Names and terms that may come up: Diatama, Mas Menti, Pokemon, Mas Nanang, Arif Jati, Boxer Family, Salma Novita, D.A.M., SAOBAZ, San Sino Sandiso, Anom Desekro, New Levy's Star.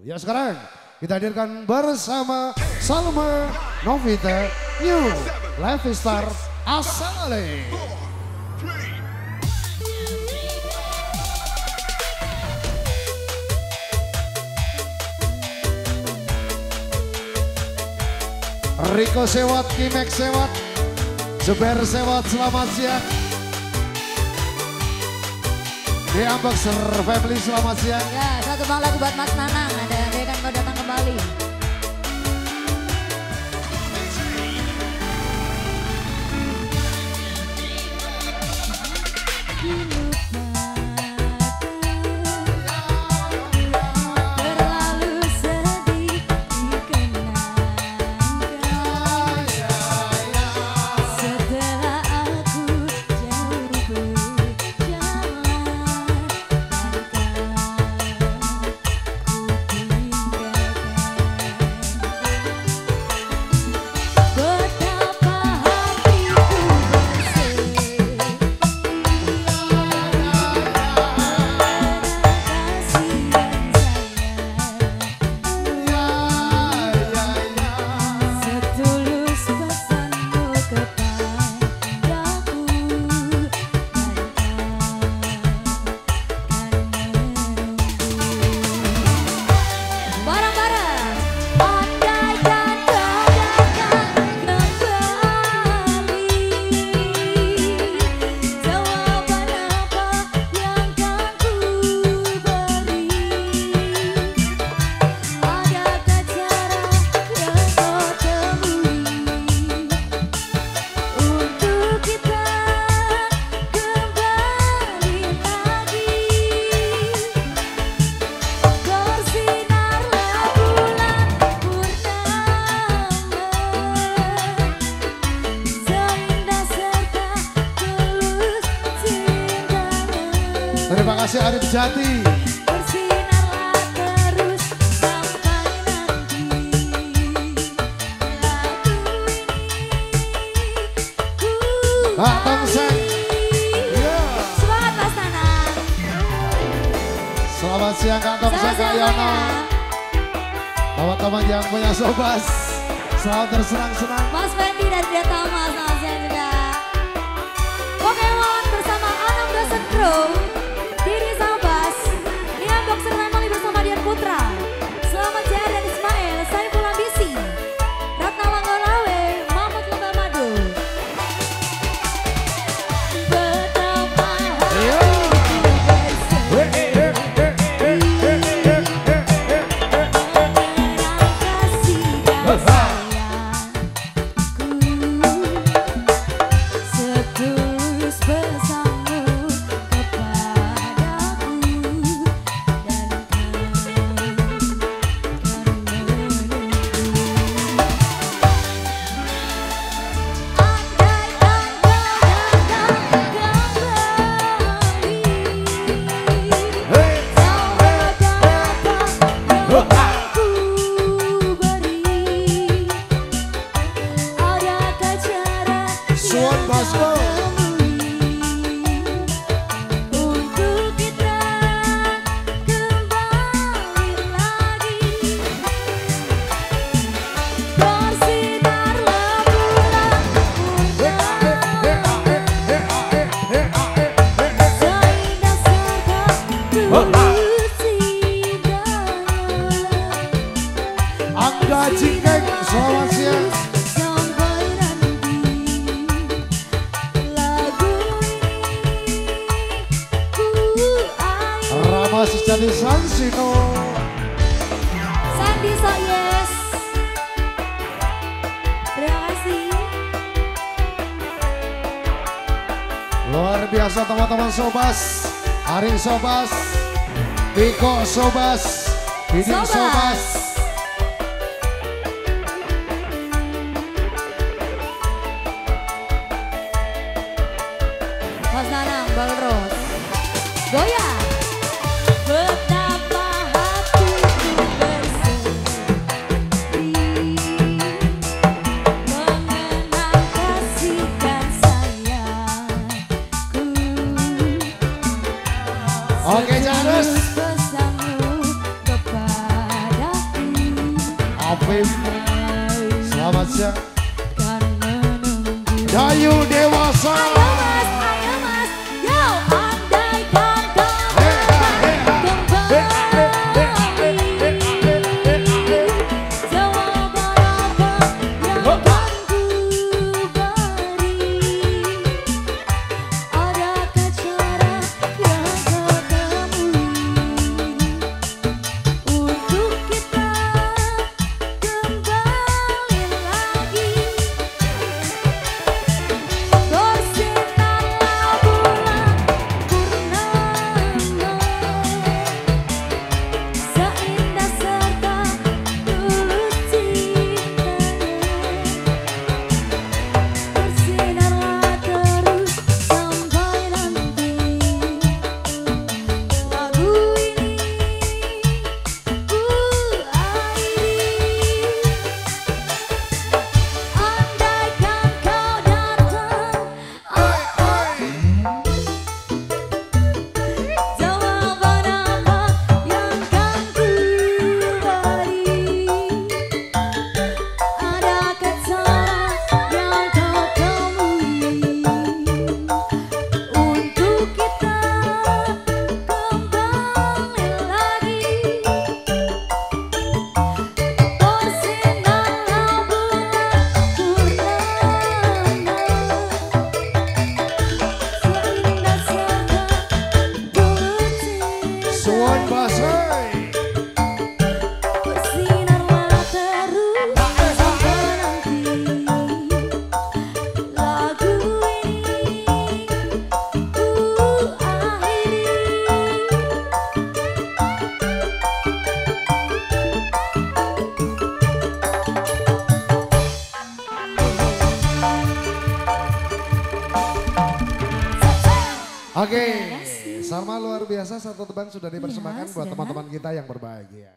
Ya sekarang kita hadirkan bersama Salma Novita, New Levy's Star, Asale. Riko sewat, Kimek sewat, Jeber sewat, selamat siang. D.A.M. Boxer Family, selamat siang. Ya, satu bang lagu buat Mas Nanang, ada dia kan mau datang kembali. Terima kasih Arif Jati. Semangat Mas Nanang. Selamat siang Kak Tongseng, Kak Yono. Teman-teman yang punya sobas, selamat tersenang-senang. Mas Menti dari Diatama, selamat siang juga. Pokemon bersama Anom Desekro. Dari San Sino Sandiso, yes. Terima kasih. Luar biasa teman-teman sobas, Arin sobas, Piko sobas, Bidin sobas. Mas Nanang, Bang Ros, goyang. Oke, Janus. Bersama kepada Afif, selamat siang. Dayu Dewasa. Ayo mas, yo andai Oke, Salma luar biasa, satu teman sudah dipersembahkan buat teman-teman kita yang berbahagia.